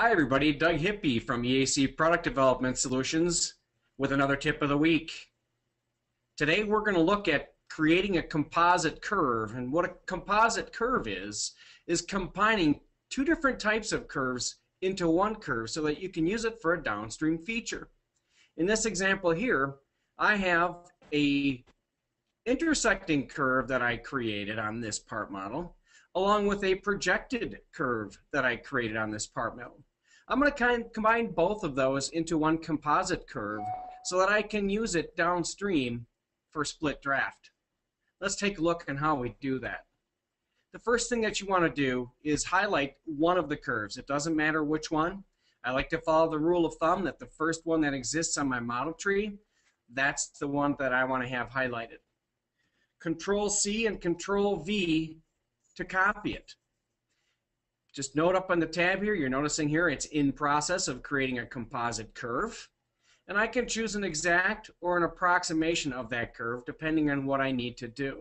Hi everybody, Doug Hippie from EAC Product Development Solutions with another tip of the week. Today we're going to look at creating a composite curve, and what a composite curve is combining two different types of curves into one curve so that you can use it for a downstream feature. In this example here, I have an intersecting curve that I created on this part model, along with a projected curve that I created on this part model. I'm going to combine both of those into one composite curve so that I can use it downstream for split draft. Let's take a look at how we do that. The first thing that you want to do is highlight one of the curves. It doesn't matter which one. I like to follow the rule of thumb that the first one that exists on my model tree, that's the one that I want to have highlighted. Control-C and Control-V to copy it. Just note up on the tab here, you're noticing here it's in process of creating a composite curve, and I can choose an exact or an approximation of that curve depending on what I need to do.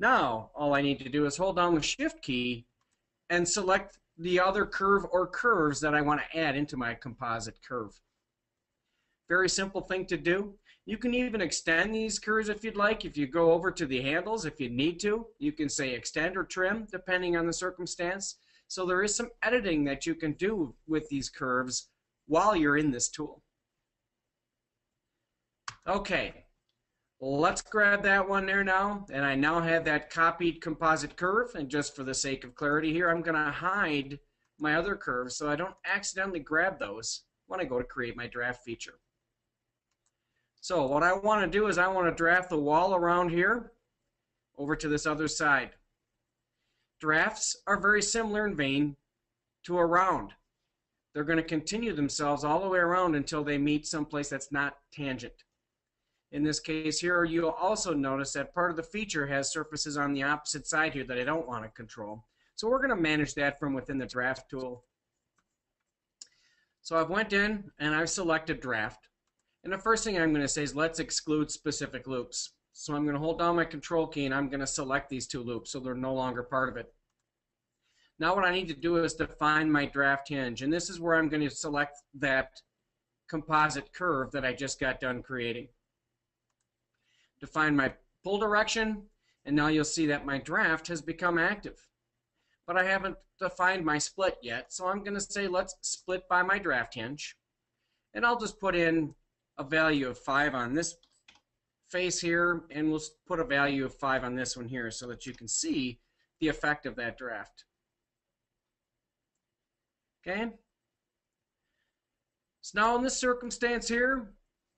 Now all I need to do is hold down the shift key and select the other curve or curves that I want to add into my composite curve. Very simple thing to do. You can even extend these curves if you'd like. If you go over to the handles, if you need to, you can say extend or trim depending on the circumstance. So there is some editing that you can do with these curves while you're in this tool. Okay, let's grab that one there now, and I now have that copied composite curve, and just for the sake of clarity here, I'm going to hide my other curves so I don't accidentally grab those when I go to create my draft feature. So what I want to do is I want to draft the wall around here over to this other side. Drafts are very similar in vein to a round. They're going to continue themselves all the way around until they meet someplace that's not tangent. In this case here, you'll also notice that part of the feature has surfaces on the opposite side here that I don't want to control. So we're going to manage that from within the draft tool. So I've went in and I've selected draft. And the first thing I'm going to say is let's exclude specific loops. So I'm going to hold down my control key and I'm going to select these two loops so they're no longer part of it. Now what I need to do is define my draft hinge, and this is where I'm going to select that composite curve that I just got done creating. Define my pull direction, and now you'll see that my draft has become active. But I haven't defined my split yet, so I'm going to say let's split by my draft hinge, and I'll just put in a value of 5 on this face here, and we'll put a value of 5 on this one here so that you can see the effect of that draft. Okay? So now in this circumstance here,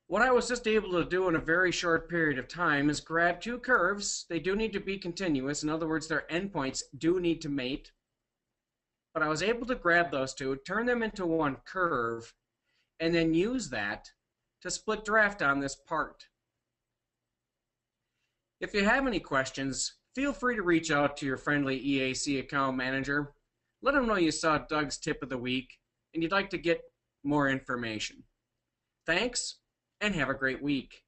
what I was just able to do in a very short period of time is grab two curves. They do need to be continuous. In other words, their endpoints do need to mate. But I was able to grab those two, turn them into one curve, and then use that to split draft on this part. If you have any questions, feel free to reach out to your friendly EAC account manager. Let them know you saw Doug's tip of the week and you'd like to get more information. Thanks, and have a great week.